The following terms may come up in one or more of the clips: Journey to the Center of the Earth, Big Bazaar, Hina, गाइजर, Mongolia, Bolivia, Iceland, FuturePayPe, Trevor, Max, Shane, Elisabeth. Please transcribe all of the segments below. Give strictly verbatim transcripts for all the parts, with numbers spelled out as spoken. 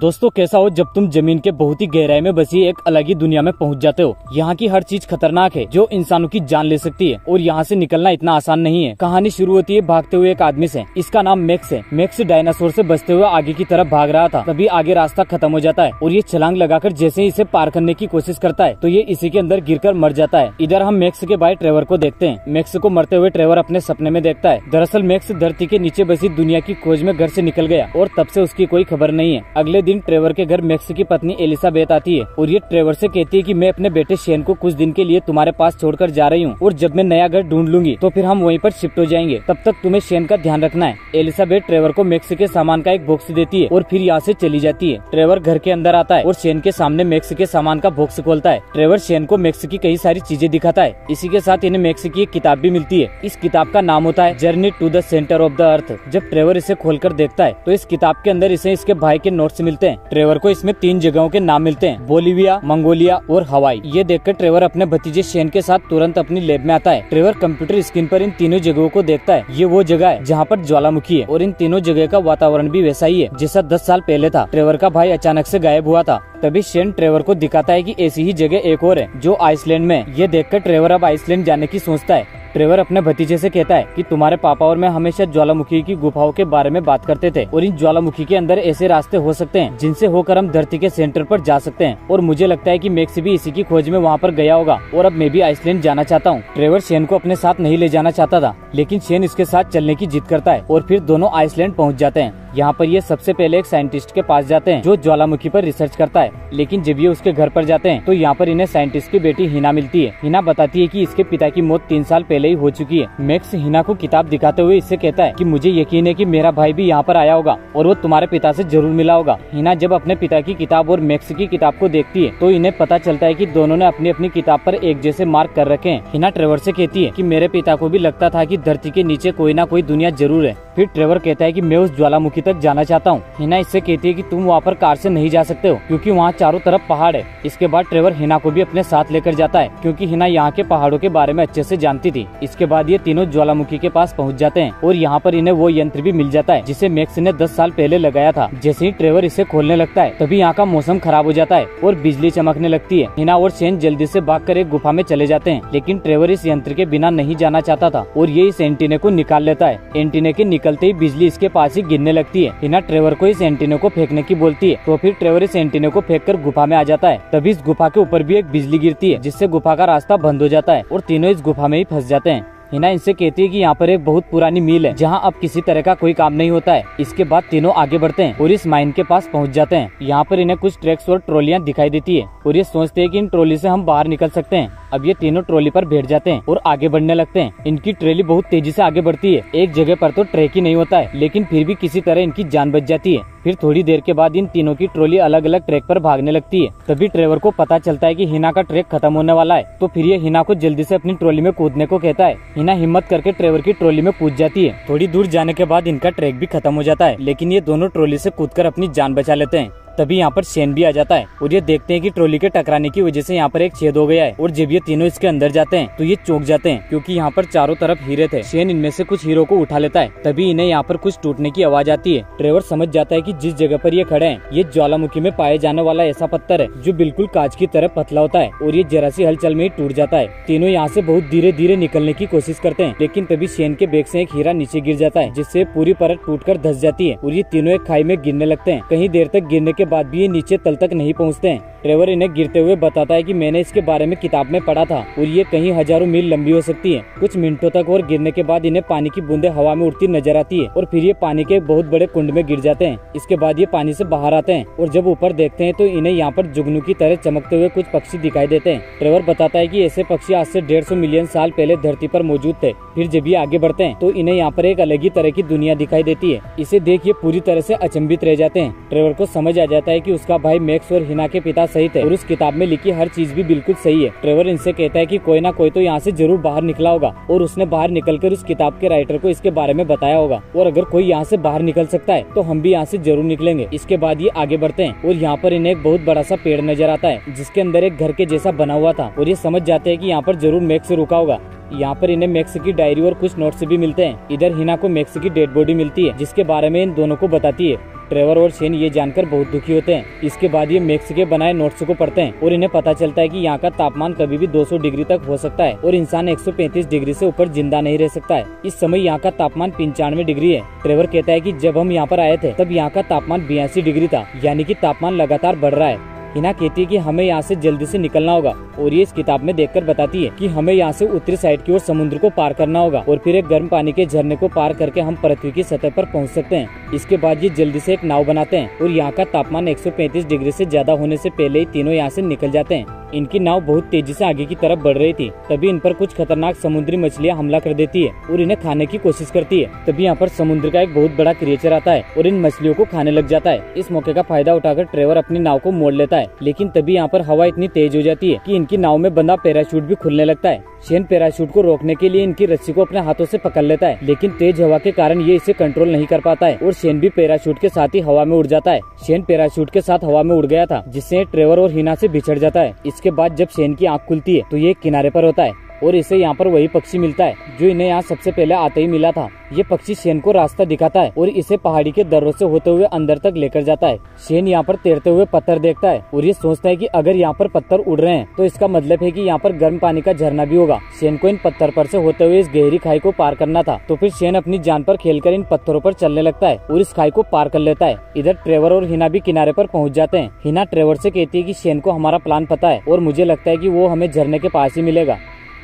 दोस्तों कैसा हो जब तुम जमीन के बहुत ही गहराई में बसी एक अलग ही दुनिया में पहुंच जाते हो। यहाँ की हर चीज खतरनाक है जो इंसानों की जान ले सकती है और यहाँ से निकलना इतना आसान नहीं है। कहानी शुरू होती है भागते हुए एक आदमी से, इसका नाम मैक्स है। मैक्स डायनासोर से बचते हुए आगे की तरफ भाग रहा था, तभी आगे रास्ता खत्म हो जाता है और ये छलांग लगाकर जैसे ही इसे पार करने की कोशिश करता है तो ये इसी के अंदर गिरकर मर जाता है। इधर हम मैक्स के भाई ट्रेवर को देखते हैं। मैक्स को मरते हुए ट्रेवर अपने सपने में देखता है। दरअसल मैक्स धरती के नीचे बसी दुनिया की खोज में घर से निकल गया और तब से उसकी कोई खबर नहीं है। अगले दिन ट्रेवर के घर मैक्स की पत्नी एलिसाबेथ आती है और ये ट्रेवर से कहती है कि मैं अपने बेटे शेन को कुछ दिन के लिए तुम्हारे पास छोड़कर जा रही हूँ और जब मैं नया घर ढूंढ लूंगी तो फिर हम वहीं पर शिफ्ट हो जाएंगे। तब तक तुम्हें शेन का ध्यान रखना है। एलिसाबेथ ट्रेवर को मैक्स के सामान का एक बॉक्स देती है और फिर यहाँ से चली जाती है। ट्रेवर घर के अंदर आता है और शेन के सामने मैक्स के सामान का बॉक्स खोलता है। ट्रेवर शेन को मैक्स की कई सारी चीजें दिखाता है। इसी के साथ इन्हें मैक्स की एक किताब भी मिलती है। इस किताब का नाम होता है journey to the centre of the earth. जब ट्रेवर इसे खोल कर देखता है तो इस किताब के अंदर इसे इसके भाई के नोट्स मिलते हैं। ट्रेवर को इसमें तीन जगहों के नाम मिलते हैं, बोलिविया, मंगोलिया और हवाई। ये देखकर ट्रेवर अपने भतीजे शेन के साथ तुरंत अपनी लैब में आता है। ट्रेवर कंप्यूटर स्क्रीन पर इन तीनों जगहों को देखता है। ये वो जगह है जहाँ पर ज्वालामुखी है और इन तीनों जगह का वातावरण भी वैसा ही है जैसा दस साल पहले था। ट्रेवर का भाई अचानक से गायब हुआ था। तभी शेन ट्रेवर को दिखाता है कि ऐसी ही जगह एक और है जो आइसलैंड में। ये देखकर ट्रेवर अब आइसलैंड जाने की सोचता है। ट्रेवर अपने भतीजे से कहता है कि तुम्हारे पापा और मैं हमेशा ज्वालामुखी की गुफाओं के बारे में बात करते थे और इन ज्वालामुखी के अंदर ऐसे रास्ते हो सकते हैं जिनसे होकर हम धरती के सेंटर पर जा सकते हैं और मुझे लगता है कि मैक्स भी इसी की खोज में वहाँ पर गया होगा और अब मैं भी आइसलैंड जाना चाहता हूँ। ट्रेवर शेन को अपने साथ नहीं ले जाना चाहता था लेकिन शेन इसके साथ चलने की जिद करता है और फिर दोनों आइसलैंड पहुँच जाते हैं। यहाँ पर ये सबसे पहले एक साइंटिस्ट के पास जाते हैं जो ज्वालामुखी पर रिसर्च करता है। लेकिन जब ये उसके घर पर जाते हैं तो यहाँ पर इन्हें साइंटिस्ट की बेटी हिना मिलती है। हिना बताती है कि इसके पिता की मौत तीन साल पहले ही हो चुकी है। मैक्स हिना को किताब दिखाते हुए इससे कहता है कि मुझे यकीन है कि मेरा भाई भी यहाँ पर आया होगा और वो तुम्हारे पिता से जरूर मिला होगा। हिना जब अपने पिता की किताब और मैक्स की किताब को देखती है तो इन्हें पता चलता है कि दोनों ने अपनी अपनी किताब पर एक जैसे मार्क कर रखे हैं। हिना ट्रेवर से कहती है कि मेरे पिता को भी लगता था कि धरती के नीचे कोई ना कोई दुनिया जरूर है। फिर ट्रेवर कहता है कि मैं उस ज्वालामुखी तक जाना चाहता हूँ। हिना इससे कहती है कि तुम वहाँ पर कार से नहीं जा सकते हो क्योंकि वहाँ चारों तरफ पहाड़ है। इसके बाद ट्रेवर हिना को भी अपने साथ लेकर जाता है क्योंकि हिना यहाँ के पहाड़ों के बारे में अच्छे से जानती थी। इसके बाद ये तीनों ज्वालामुखी के पास पहुँच जाते हैं और यहाँ पर इन्हें वो यंत्र भी मिल जाता है जिसे मैक्स ने दस साल पहले लगाया था। जैसे ही ट्रेवर इसे खोलने लगता है तभी यहाँ का मौसम खराब हो जाता है और बिजली चमकने लगती है। हिना और शेन जल्दी से भागकर एक गुफा में चले जाते हैं लेकिन ट्रेवर इस यंत्र के बिना नहीं जाना चाहता था और ये इस एंटीने को निकाल लेता है। एंटीने के निकलते ही बिजली इसके पास ही गिरने लगती है। हिना ट्रेवर को इस एंटीने को फेंकने की बोलती है तो फिर ट्रेवर इस एंटीने को फेंककर गुफा में आ जाता है। तभी इस गुफा के ऊपर भी एक बिजली गिरती है जिससे गुफा का रास्ता बंद हो जाता है और तीनों इस गुफा में ही फंस जाते हैं। हिना इनसे कहती है कि यहाँ पर एक बहुत पुरानी मिल है जहाँ अब किसी तरह का कोई काम नहीं होता है। इसके बाद तीनों आगे बढ़ते हैं और इस माइन के पास पहुँच जाते हैं। यहाँ पर इन्हें कुछ ट्रैक्स और ट्रॉलियाँ दिखाई देती है और ये सोचते हैं कि इन ट्रॉली से हम बाहर निकल सकते हैं। अब ये तीनों ट्रॉली पर बैठ जाते हैं और आगे बढ़ने लगते हैं। इनकी ट्रॉली बहुत तेजी से आगे बढ़ती है। एक जगह पर तो ट्रैक ही नहीं होता है लेकिन फिर भी किसी तरह इनकी जान बच जाती है। फिर थोड़ी देर के बाद इन तीनों की ट्रॉली अलग अलग ट्रैक पर भागने लगती है। तभी ट्रेवर को पता चलता है कि हिना का ट्रैक खत्म होने वाला है तो फिर ये हिना को जल्दी से अपनी ट्रॉली में कूदने को कहता है। हिना हिम्मत करके ट्रेवर की ट्रॉली में कूद जाती है। थोड़ी दूर जाने के बाद इनका ट्रैक भी खत्म हो जाता है लेकिन ये दोनों ट्रॉली से कूदकर अपनी जान बचा लेते हैं। तभी यहाँ पर शेन भी आ जाता है और ये देखते हैं कि ट्रॉली के टकराने की वजह से यहाँ पर एक छेद हो गया है और जब ये तीनों इसके अंदर जाते हैं तो ये चौंक जाते हैं क्योंकि यहाँ पर चारों तरफ हीरे थे। शेन इनमें से कुछ हीरो को उठा लेता है। तभी इन्हें यहाँ पर कुछ टूटने की आवाज आती है। ट्रेवर समझ जाता है कि जिस जगह पर ये खड़े हैं ये ज्वालामुखी में पाए जाने वाला ऐसा पत्थर है जो बिल्कुल कांच की तरह पतला होता है और ये जरा सी हलचल में ही टूट जाता है। तीनों यहाँ से बहुत धीरे धीरे निकलने की कोशिश करते हैं लेकिन तभी शेन के बैग से एक हीरा नीचे गिर जाता है जिससे पूरी परत टूटकर धंस जाती है और ये तीनों एक खाई में गिरने लगते हैं। कहीं देर तक गिरने के बाद भी ये नीचे तल तक नहीं पहुंचते हैं। ट्रेवर इन्हें गिरते हुए बताता है कि मैंने इसके बारे में किताब में पढ़ा था और ये कहीं हजारों मील लंबी हो सकती है। कुछ मिनटों तक और गिरने के बाद इन्हें पानी की बूंदें हवा में उड़ती नजर आती है और फिर ये पानी के बहुत बड़े कुंड में गिर जाते हैं। इसके बाद ये पानी से बाहर आते हैं और जब ऊपर देखते हैं तो इन्हें यहाँ पर जुगनू की तरह चमकते हुए कुछ पक्षी दिखाई देते हैं। ट्रेवर बताता है कि ऐसे पक्षी आज से डेढ़ सौ मिलियन साल पहले धरती पर मौजूद थे। फिर जब ये आगे बढ़ते हैं तो इन्हें यहाँ पर एक अलग ही तरह की दुनिया दिखाई देती है। इसे देख ये पूरी तरह से अचंभित रह जाते हैं। ट्रेवर को समझ आ जाता है कि उसका भाई मैक्स और हिना के पिता सही थे और उस किताब में लिखी हर चीज भी बिल्कुल सही है। ट्रेवर इनसे कहता है कि कोई ना कोई तो यहाँ से जरूर बाहर निकला होगा और उसने बाहर निकलकर उस किताब के राइटर को इसके बारे में बताया होगा और अगर कोई यहाँ से बाहर निकल सकता है तो हम भी यहाँ से जरूर निकलेंगे। इसके बाद ये आगे बढ़ते हैं और यहाँ पर इन्हें एक बहुत बड़ा सा पेड़ नजर आता है जिसके अंदर एक घर के जैसा बना हुआ था और ये समझ जाते हैं कि यहाँ पर जरूर मैक्स रुका होगा। यहाँ पर इन्हें मैक्स की डायरी और कुछ नोट्स भी मिलते हैं। इधर हिना को मैक्स की डेड बॉडी मिलती है जिसके बारे में इन दोनों को बताती है। ट्रेवर और शेन ये जानकर बहुत दुखी होते हैं। इसके बाद ये मैक्स के बनाए नोट्स को पढ़ते हैं और इन्हें पता चलता है कि यहाँ का तापमान कभी भी दो सौ डिग्री तक हो सकता है और इंसान एक सौ पैंतीस डिग्री से ऊपर जिंदा नहीं रह सकता है। इस समय यहाँ का तापमान पंचानवे डिग्री है। ट्रेवर कहता है कि जब हम यहाँ पर आए थे तब यहाँ का तापमान बयासी डिग्री था, यानी कि तापमान लगातार बढ़ रहा है। हिना कहती है कि हमें यहाँ से जल्दी से निकलना होगा और ये इस किताब में देखकर बताती है कि हमें यहाँ से उत्तरी साइड की ओर समुद्र को पार करना होगा और फिर एक गर्म पानी के झरने को पार करके हम पृथ्वी की सतह पर पहुँच सकते हैं। इसके बाद ये जल्दी से एक नाव बनाते हैं और यहाँ का तापमान एक सौ पैंतीस डिग्री से ज्यादा होने से पहले ही तीनों यहाँ से निकल जाते हैं। इनकी नाव बहुत तेजी से आगे की तरफ बढ़ रही थी, तभी इन पर कुछ खतरनाक समुद्री मछलियां हमला कर देती है और इन्हें खाने की कोशिश करती है। तभी यहाँ पर समुद्र का एक बहुत बड़ा क्रिएचर आता है और इन मछलियों को खाने लग जाता है। इस मौके का फायदा उठाकर ट्रेवर अपनी नाव को मोड़ लेता है, लेकिन तभी यहाँ पर हवा इतनी तेज हो जाती है कि इनकी नाव में बंधा पैराशूट भी खुलने लगता है। शेन पैराशूट को रोकने के लिए इनकी रस्सी को अपने हाथों से पकड़ लेता है, लेकिन तेज हवा के कारण ये इसे कंट्रोल नहीं कर पाता है और शेन भी पैराशूट के साथ ही हवा में उड़ जाता है। शेन पैराशूट के साथ हवा में उड़ गया था जिससे ट्रेवर और हिना से बिछड़ जाता है। इसके बाद जब शेन की आंख खुलती है तो ये किनारे पर होता है और इसे यहाँ पर वही पक्षी मिलता है जो इन्हें यहाँ सबसे पहले आते ही मिला था। ये पक्षी शेन को रास्ता दिखाता है और इसे पहाड़ी के दर्रों से होते हुए अंदर तक लेकर जाता है। शेन यहाँ पर तैरते हुए पत्थर देखता है और ये सोचता है कि अगर यहाँ पर पत्थर उड़ रहे हैं तो इसका मतलब है कि यहाँ पर गर्म पानी का झरना भी होगा। शेन को इन पत्थर पर से होते हुए इस गहरी खाई को पार करना था, तो फिर शेन अपनी जान पर खेलकर इन पत्थरों पर चलने लगता है और इस खाई को पार कर लेता है। इधर ट्रेवर और हिना भी किनारे पर पहुँच जाते हैं। हिना ट्रेवर से कहती है कि शेन को हमारा प्लान पता है और मुझे लगता है कि वो हमें झरने के पास ही मिलेगा।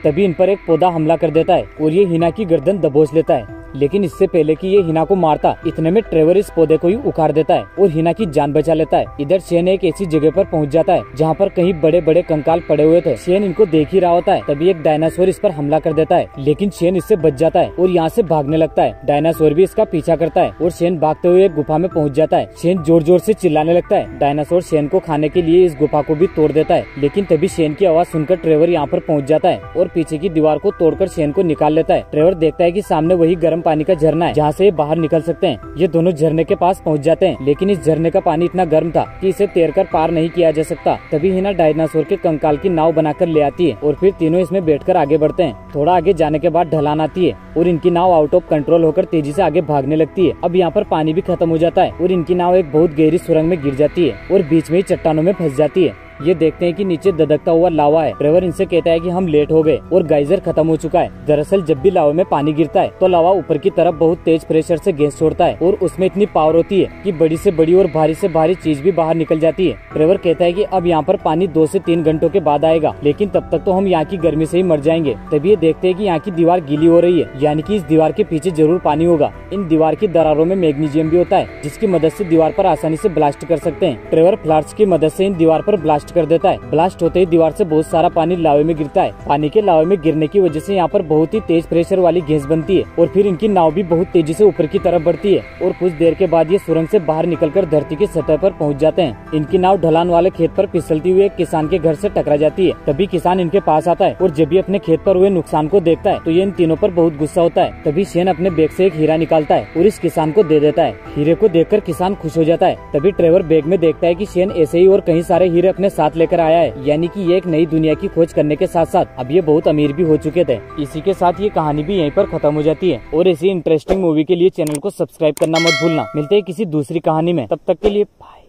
तभी इन पर एक पौधा हमला कर देता है और ये हिना की गर्दन दबोच लेता है, लेकिन इससे पहले कि ये हिना को मारता, इतने में ट्रेवर इस पौधे को ही उखाड़ देता है और हिना की जान बचा लेता है। इधर शेन एक ऐसी जगह पर पहुंच जाता है जहां पर कहीं बड़े बड़े कंकाल पड़े हुए थे। शेन इनको देख ही रहा होता है, तभी एक डायनासोर इस पर हमला कर देता है, लेकिन शेन इससे बच जाता है और यहाँ से भागने लगता है। डायनासोर भी इसका पीछा करता है और शेन भागते हुए एक गुफा में पहुँच जाता है। शेन जोर जोर से चिल्लाने लगता है। डायनासोर शेन को खाने के लिए इस गुफा को भी तोड़ देता है, लेकिन तभी शेन की आवाज़ सुनकर ट्रेवर यहाँ पर पहुँच जाता है और पीछे की दीवार को तोड़कर शेन को निकाल लेता है। ट्रेवर देखता है कि सामने वही गर्म पानी का झरना है जहाँ से ये बाहर निकल सकते हैं। ये दोनों झरने के पास पहुँच जाते हैं, लेकिन इस झरने का पानी इतना गर्म था कि इसे तैरकर पार नहीं किया जा सकता। तभी हिना डायनासोर के कंकाल की नाव बनाकर ले आती है और फिर तीनों इसमें बैठकर आगे बढ़ते हैं। थोड़ा आगे जाने के बाद ढलान आती है और इनकी नाव आउट ऑफ कंट्रोल होकर तेजी से आगे भागने लगती है। अब यहाँ पर पानी भी खत्म हो जाता है और इनकी नाव एक बहुत गहरी सुरंग में गिर जाती है और बीच में ही चट्टानों में फंस जाती है। ये देखते हैं कि नीचे ददकता हुआ लावा है। ट्रेवर इनसे कहता है कि हम लेट हो गए और गाइजर खत्म हो चुका है। दरअसल जब भी लावा में पानी गिरता है तो लावा ऊपर की तरफ बहुत तेज प्रेशर से गैस छोड़ता है और उसमें इतनी पावर होती है कि बड़ी से बड़ी और भारी से भारी चीज भी बाहर निकल जाती है। ट्रेवर कहता है कि अब यहाँ पर पानी दो से तीन घंटों के बाद आएगा, लेकिन तब तक तो हम यहाँ की गर्मी से ही मर जाएंगे। तभी ये देखते है कि यहाँ की दीवार गीली हो रही है, यानी कि इस दीवार के पीछे जरूर पानी होगा। इन दीवार की दरारों में मैग्नीशियम भी होता है जिसकी मदद से दीवार पर आसानी से ब्लास्ट कर सकते हैं। ट्रेवर फ्लार्स की मदद से इन दीवार पर ब्लास्ट कर देता है। ब्लास्ट होते ही दीवार से बहुत सारा पानी लावे में गिरता है। पानी के लावे में गिरने की वजह से यहाँ पर बहुत ही तेज प्रेशर वाली गैस बनती है और फिर इनकी नाव भी बहुत तेजी से ऊपर की तरफ बढ़ती है और कुछ देर के बाद ये सुरंग से बाहर निकलकर धरती की सतह पर पहुँच जाते हैं। इनकी नाव ढलान वाले खेत पर फिसलती हुई एक किसान के घर से टकरा जाती है। तभी किसान इनके पास आता है और जब ये अपने खेत पर हुए नुकसान को देखता है तो ये इन तीनों पर बहुत गुस्सा होता है। तभी शेन अपने बैग से एक हीरा निकालता है और इस किसान को दे देता है। हीरे को देखकर किसान खुश हो जाता है। तभी ट्रेवर बैग में देखता है कि शेन ऐसे ही और कई सारे हीरे अपने साथ लेकर आया है, यानी कि ये एक नई दुनिया की खोज करने के साथ साथ अब ये बहुत अमीर भी हो चुके थे। इसी के साथ ये कहानी भी यहीं पर खत्म हो जाती है और ऐसी इंटरेस्टिंग मूवी के लिए चैनल को सब्सक्राइब करना मत भूलना। मिलते हैं किसी दूसरी कहानी में, तब तक के लिए बाय।